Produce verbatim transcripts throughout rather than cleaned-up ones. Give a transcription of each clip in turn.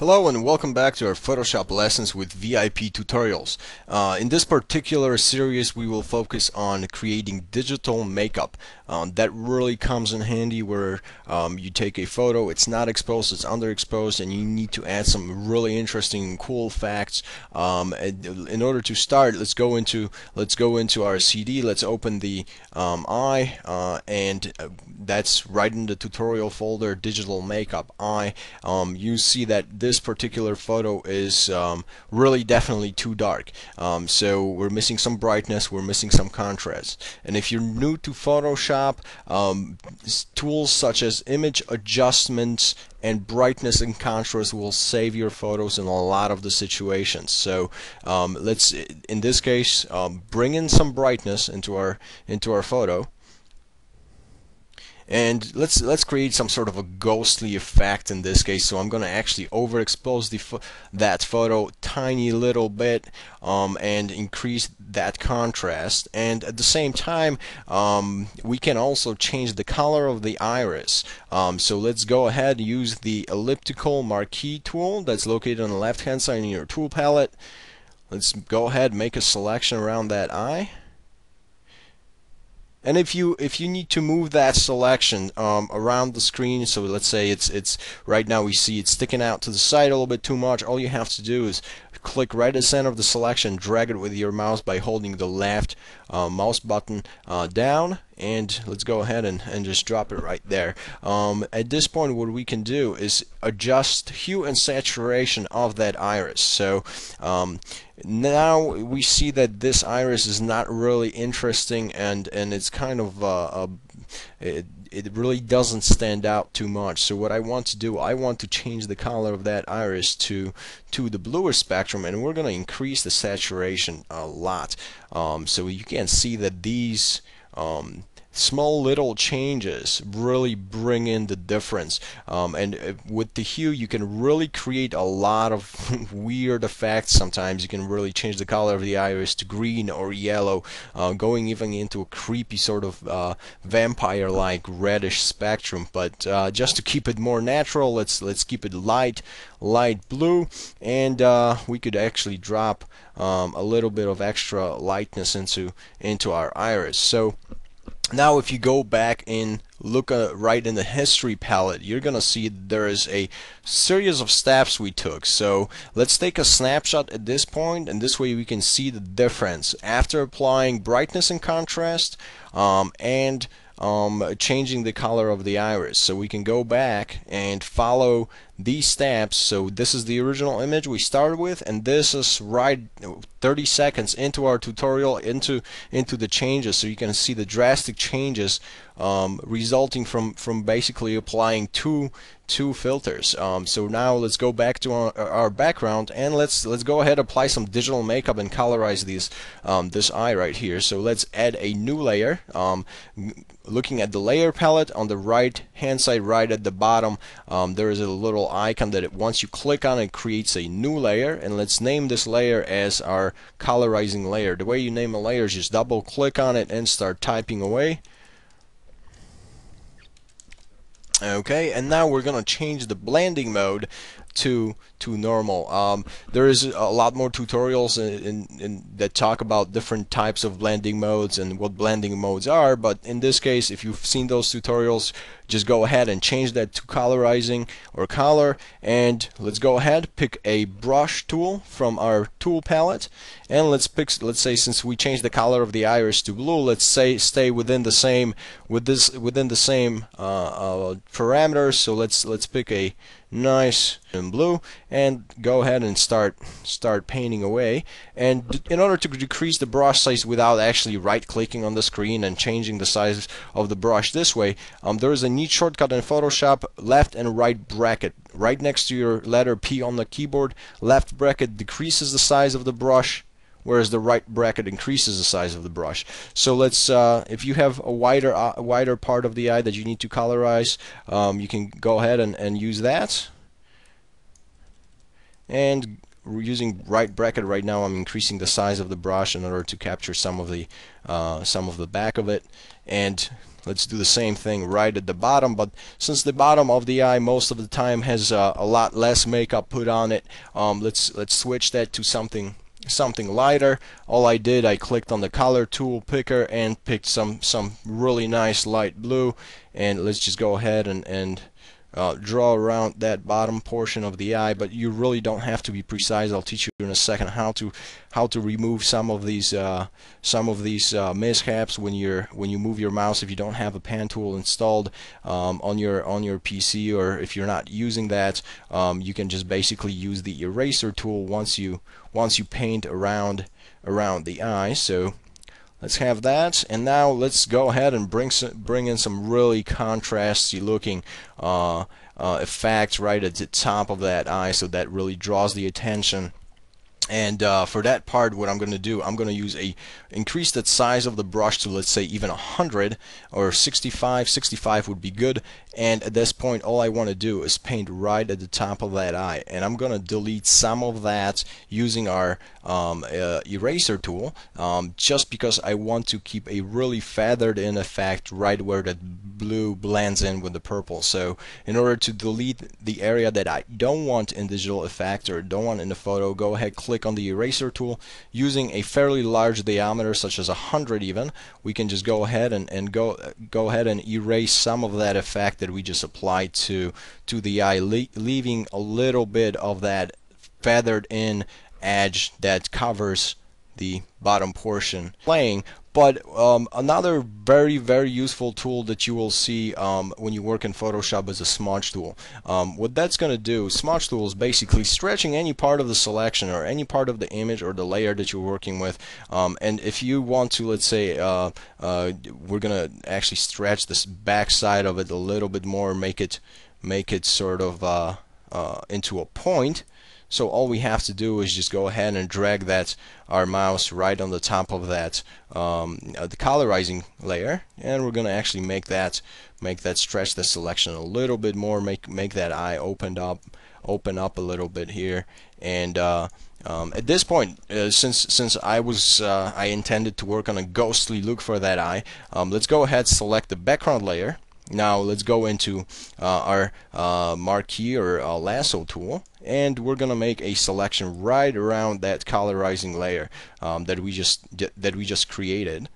Hello and welcome back to our Photoshop lessons with V I P tutorials. Uh, in this particular series we will focus on creating digital makeup. Um, that really comes in handy where um, you take a photo, it's not exposed, it's underexposed, and you need to add some really interesting cool facts. Um, in order to start, let's go into let's go into our C D, let's open the um, eye, uh, and that's right in the tutorial folder, digital makeup eye. Um, you see that this This particular photo is um, really definitely too dark, um, so we're missing some brightness, we're missing some contrast. And if you're new to Photoshop, um, tools such as image adjustments and brightness and contrast will save your photos in a lot of the situations. So um, let's, in this case, um, bring in some brightness into our into our photo. And let's let's create some sort of a ghostly effect in this case. So I'm going to actually overexpose the fo that photo tiny little bit um, and increase that contrast. And at the same time, um, we can also change the color of the iris. Um, so let's go ahead and use the elliptical marquee tool that's located on the left hand side in your tool palette. Let's go ahead and make a selection around that eye. And if you if you need to move that selection um, around the screen, so let's say it's it's right now we see it's sticking out to the side a little bit too much. All you have to do is click right at the center of the selection, drag it with your mouse by holding the left uh, mouse button uh, down, and let's go ahead and, and just drop it right there. Um, at this point, what we can do is adjust hue and saturation of that iris. So. Um, Now we see that this iris is not really interesting, and and it's kind of uh, a, it, it really doesn't stand out too much. So what I want to do, I want to change the color of that iris to to the bluer spectrum, and we're going to increase the saturation a lot. Um, so you can see that these um, small little changes really bring in the difference, um, and with the hue you can really create a lot of weird effects. Sometimes you can really change the color of the iris to green or yellow, uh, going even into a creepy sort of uh, vampire like reddish spectrum. But uh, just to keep it more natural, let's let's keep it light light blue, and uh, we could actually drop um, a little bit of extra lightness into into our iris. So now if you go back and look uh, right in the history palette, you're gonna see there is a series of steps we took. So let's take a snapshot at this point, and this way we can see the difference after applying brightness and contrast um, and um, changing the color of the iris. So we can go back and follow these steps. So this is the original image we started with, and this is right thirty seconds into our tutorial, into into the changes. So you can see the drastic changes um, resulting from from basically applying two two filters. Um, so now let's go back to our, our background, and let's let's go ahead and apply some digital makeup and colorize these um, this eye right here. So let's add a new layer. Um, looking at the layer palette on the right hand side, right at the bottom, um, there is a little icon that it, once you click on it, creates a new layer, and let's name this layer as our colorizing layer. The way you name a layer is just double click on it and start typing away. Okay, and now we're gonna change the blending mode to to normal. Um, there is a lot more tutorials in, in, in that talk about different types of blending modes and what blending modes are, but in this case, if you've seen those tutorials, just go ahead and change that to colorizing or color. And let's go ahead, pick a brush tool from our tool palette, and let's pick, let's say, since we changed the color of the iris to blue, let's say stay within the same with this within the same uh, uh, parameters. So let's let's pick a nice and blue, and go ahead and start start painting away. And in order to decrease the brush size without actually right clicking on the screen and changing the size of the brush this way, um, there is a neat shortcut in Photoshop, left and right bracket. Right next to your letter P on the keyboard, left bracket decreases the size of the brush, whereas the right bracket increases the size of the brush. So let's, uh, if you have a wider uh, wider part of the eye that you need to colorize, um, you can go ahead and, and use that. And we're using right bracket right now. I'm increasing the size of the brush in order to capture some of the uh, some of the back of it. And Let's do the same thing right at the bottom, but since the bottom of the eye most of the time has uh, a lot less makeup put on it, um, let's let's switch that to something something lighter. All I did, I clicked on the color tool picker and picked some some really nice light blue, and let's just go ahead and and uh, draw around that bottom portion of the eye. But you really don't have to be precise. I'll teach you in a second how to how to remove some of these uh, some of these uh, mishaps when you're when you move your mouse, if you don't have a pen tool installed um, on your on your P C, or if you're not using that, um, you can just basically use the eraser tool once you once you paint around around the eye. So let's have that, and now let's go ahead and bring some, bring in some really contrasty looking uh, uh, effects right at the top of that eye, so that really draws the attention. And uh, for that part, what I'm going to do, I'm going to use a increase the size of the brush to, let's say, even one hundred or sixty-five. sixty-five would be good. And at this point, all I want to do is paint right at the top of that eye. And I'm going to delete some of that using our um, uh, eraser tool, um, just because I want to keep a really feathered-in effect right where that blue blends in with the purple. So in order to delete the area that I don't want in digital effect or don't want in the photo, go ahead, click on the eraser tool. Using a fairly large diameter, such as one hundred even, we can just go ahead and, and go go ahead and erase some of that effect that we just applied to to the eye, le leaving a little bit of that feathered in edge that covers the bottom portion playing. But um, another very, very useful tool that you will see um, when you work in Photoshop is a smudge tool. Um, what that's going to do, smudge tool is basically stretching any part of the selection or any part of the image or the layer that you're working with. Um, and if you want to, let's say, uh, uh, we're going to actually stretch this back side of it a little bit more, make it, make it sort of uh, uh, into a point. So all we have to do is just go ahead and drag that our mouse right on the top of that um, the colorizing layer, and we're going to actually make that make that stretch the selection a little bit more, make make that eye opened up open up a little bit here. And uh, um, at this point, uh, since since I was uh, I intended to work on a ghostly look for that eye, um, let's go ahead, select the background layer. Now let's go into uh, our uh, marquee or uh, lasso tool, and we're gonna make a selection right around that colorizing layer um, that we just that we just created.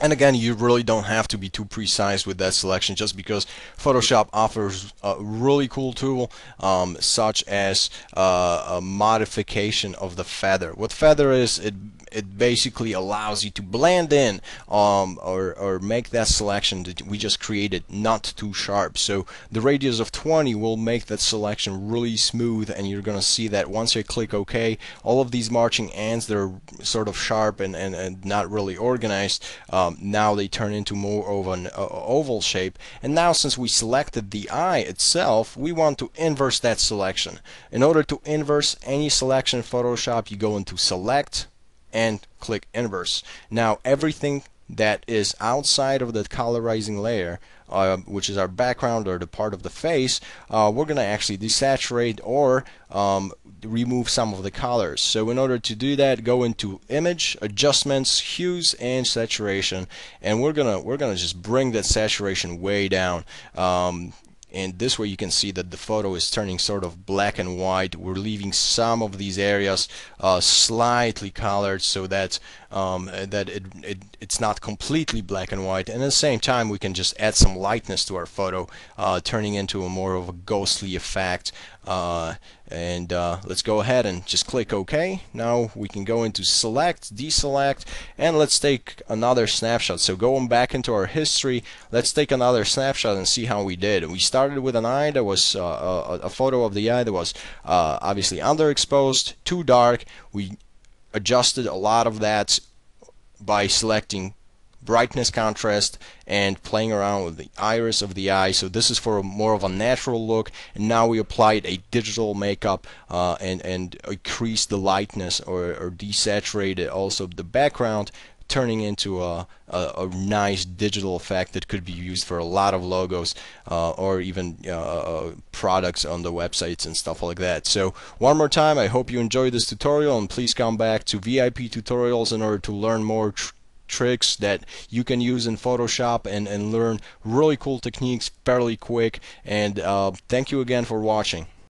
And again, you really don't have to be too precise with that selection, just because Photoshop offers a really cool tool um, such as uh, a modification of the feather. What feather is, it it basically allows you to blend in um, or, or make that selection that we just created not too sharp. So the radius of twenty will make that selection really smooth, and you're gonna see that once you click OK, all of these marching ends, they're sort of sharp and, and, and not really organized. Um, Um, now they turn into more of an uh, oval shape. And now, since we selected the eye itself, we want to inverse that selection. In order to inverse any selection in Photoshop, you go into Select and click Inverse. Now everything that is outside of the colorizing layer, uh, which is our background or the part of the face, uh, we're going to actually desaturate or um, remove some of the colors. So in order to do that, go into Image, Adjustments, Hues, and Saturation, and we're gonna we're gonna just bring that saturation way down. Um, and this way you can see that the photo is turning sort of black and white. We're leaving some of these areas uh, slightly colored, so that um, that it, it it's not completely black and white. And at the same time, we can just add some lightness to our photo, uh, turning into a more of a ghostly effect. Uh, and uh, let's go ahead and just click OK. Now we can go into Select, Deselect, and let's take another snapshot. So going back into our history, let's take another snapshot and see how we did. We started with an eye that was uh, a, a photo of the eye that was uh, obviously underexposed, too dark. We adjusted a lot of that by selecting brightness, contrast, and playing around with the iris of the eye. So this is for a more of a natural look, and now we applied a digital makeup uh, and and increased the lightness or, or desaturated also the background, turning into a, a, a nice digital effect that could be used for a lot of logos uh, or even uh, products on the websites and stuff like that. So one more time, I hope you enjoyed this tutorial, and please come back to V I P tutorials in order to learn more tr tricks that you can use in Photoshop and, and learn really cool techniques fairly quick. And uh, thank you again for watching.